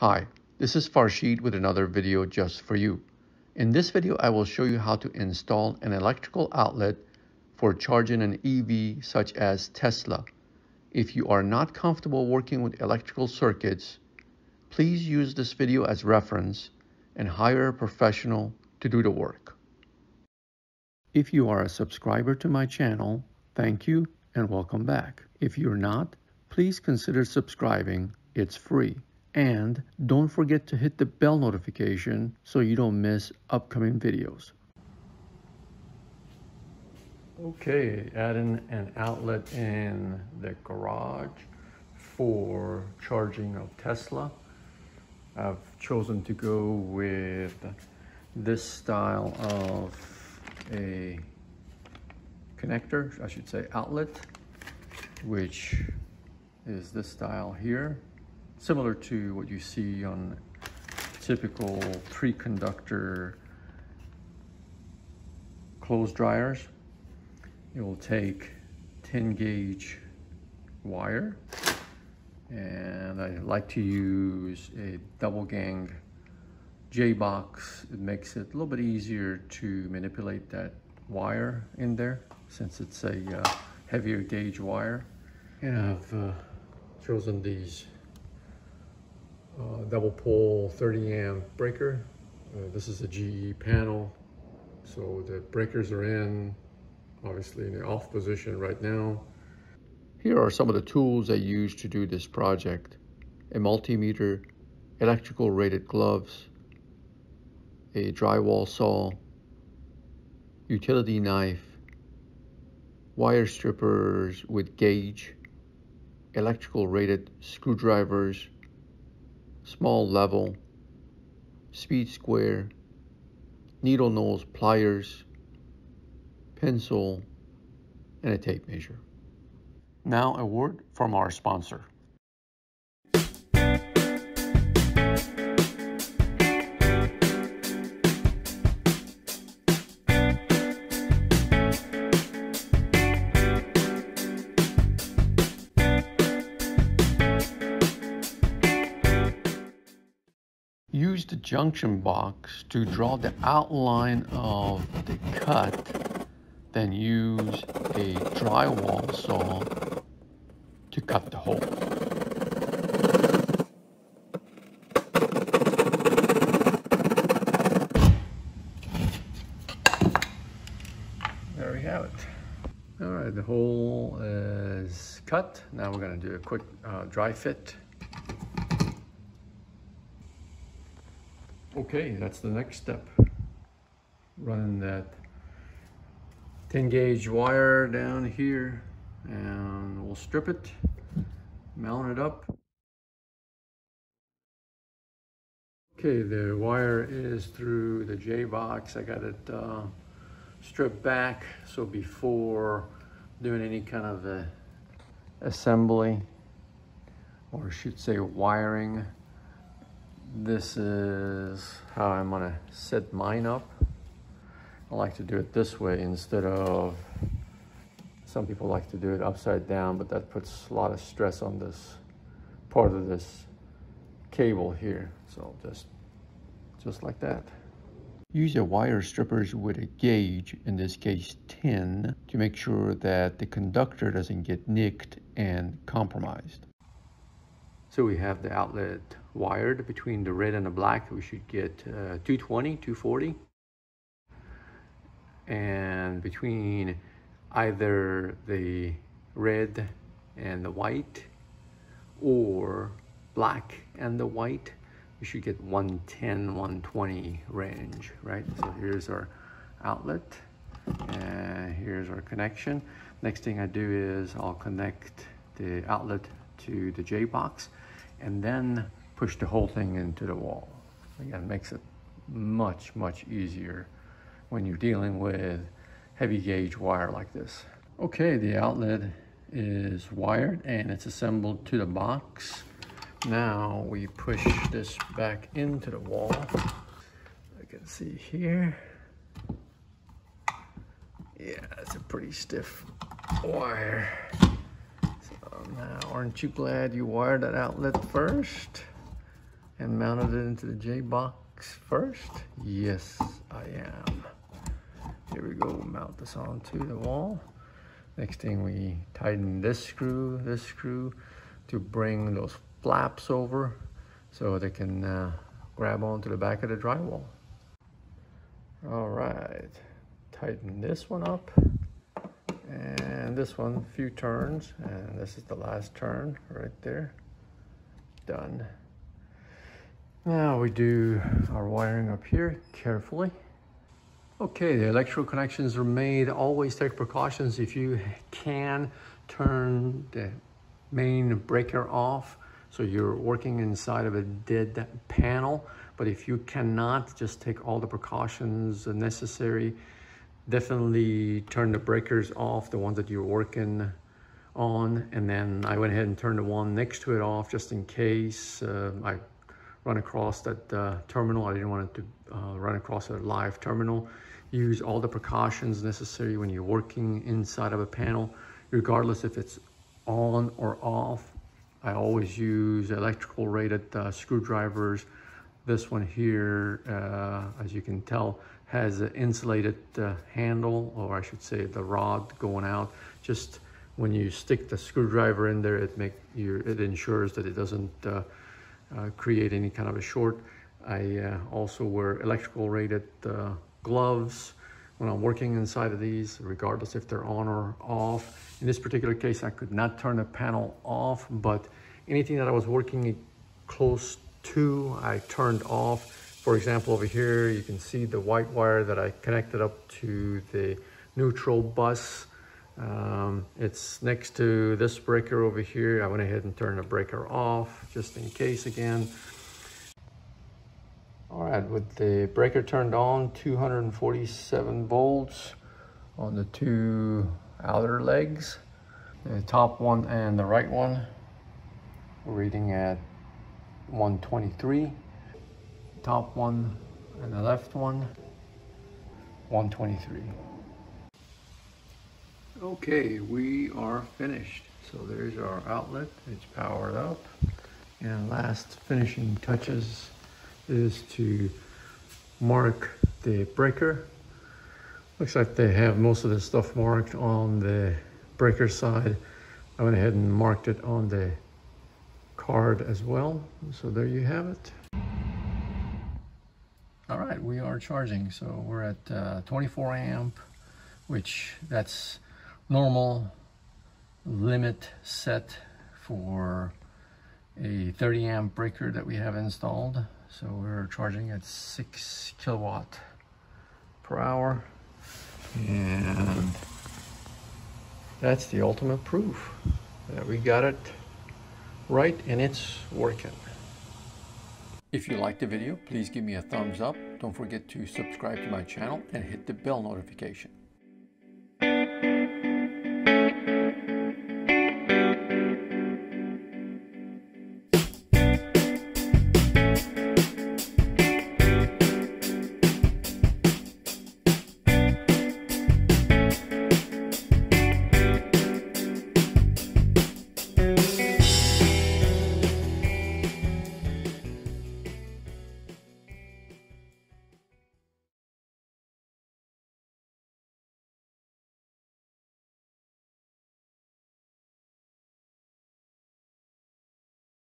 Hi, this is Farshid with another video just for you. In this video, I will show you how to install an electrical outlet for charging an EV such as Tesla. If you are not comfortable working with electrical circuits, please use this video as reference and hire a professional to do the work. If you are a subscriber to my channel, thank you and welcome back. If you're not, please consider subscribing. It's free. And don't forget to hit the bell notification so you don't miss upcoming videos. Okay, adding an outlet in the garage for charging of Tesla. I've chosen to go with this style of a connector, I should say outlet, which is this style here. Similar to what you see on typical 3-conductor clothes dryers. It will take 10-gauge wire, and I like to use a double-gang J-box. It makes it a little bit easier to manipulate that wire in there since it's a heavier gauge wire. And I've chosen these double pole 30-amp breaker. This is a GE panel, so the breakers are in, obviously in the off position right now. Here are some of the tools I use to do this project: a multimeter, electrical rated gloves, a drywall saw, utility knife, wire strippers with gauge, electrical rated screwdrivers, small level, speed square, needle nose pliers, pencil, and a tape measure. Now a word from our sponsor. Use the junction box to draw the outline of the cut, then use a drywall saw to cut the hole. There we have it. All right, the hole is cut. Now we're going to do a quick dry fit. Okay, that's the next step. Running that 10-gauge wire down here, and we'll strip it, mount it up. Okay, the wire is through the J-box. I got it stripped back, so before doing any kind of assembly, or I should say wiring, this is how I'm going to set mine up. I like to do it this way instead of, some people like to do it upside down, but that puts a lot of stress on this part of this cable here. So just like that. Use a wire strippers with a gauge, in this case 10, to make sure that the conductor doesn't get nicked and compromised. So we have the outlet wired between the red and the black. We should get 220, 240. And between either the red and the white or black and the white, we should get 110, 120 range, right? So here's our outlet. And here's our connection. Next thing I do is I'll connect the outlet to the J-box and then push the whole thing into the wall. Again, it makes it much, much easier when you're dealing with heavy gauge wire like this. Okay, the outlet is wired and it's assembled to the box. Now we push this back into the wall. I can see here. Yeah, it's a pretty stiff wire. So now, aren't you glad you wired that outlet first? and mounted it into the J box first? Yes, I am. Here we go, mount this onto the wall. Next thing, we tighten this screw to bring those flaps over so they can grab onto the back of the drywall. All right, tighten this one up and this one, a few turns, and this is the last turn right there. Done. Now we do our wiring up here carefully. Okay, the electrical connections are made. Always take precautions. If you can, turn the main breaker off so you're working inside of a dead panel. But if you cannot, just take all the precautions necessary. Definitely turn the breakers off, the ones that you're working on. And then I went ahead and turned the one next to it off just in case I run across that terminal. I didn't want it to run across a live terminal. Use all the precautions necessary when you're working inside of a panel, regardless if it's on or off. I always use electrical rated screwdrivers. This one here, as you can tell, has an insulated handle, or I should say the rod going out. Just when you stick the screwdriver in there, it ensures that it doesn't create any kind of a short. I also wear electrical rated gloves when I'm working inside of these, regardless if they're on or off. In this particular case, I could not turn the panel off, but anything that I was working close to, I turned off. For example, over here, you can see the white wire that I connected up to the neutral bus. It's next to this breaker over here. I went ahead and turned the breaker off just in case again. All right, with the breaker turned on, 247 volts on the two outer legs, the top one and the right one. We're reading at 123. Top one and the left one, 123. Okay, we are finished. So there's our outlet, it's powered up. And last finishing touches is to mark the breaker. Looks like they have most of the stuff marked on the breaker side. I went ahead and marked it on the card as well. So there you have it. All right, we are charging. So we're at 24 amp, which that's normal limit set for a 30 amp breaker that we have installed. So we're charging at 6 kW/h. And that's the ultimate proof that we got it right and it's working. If you liked the video, please give me a thumbs up. Don't forget to subscribe to my channel and hit the bell notification.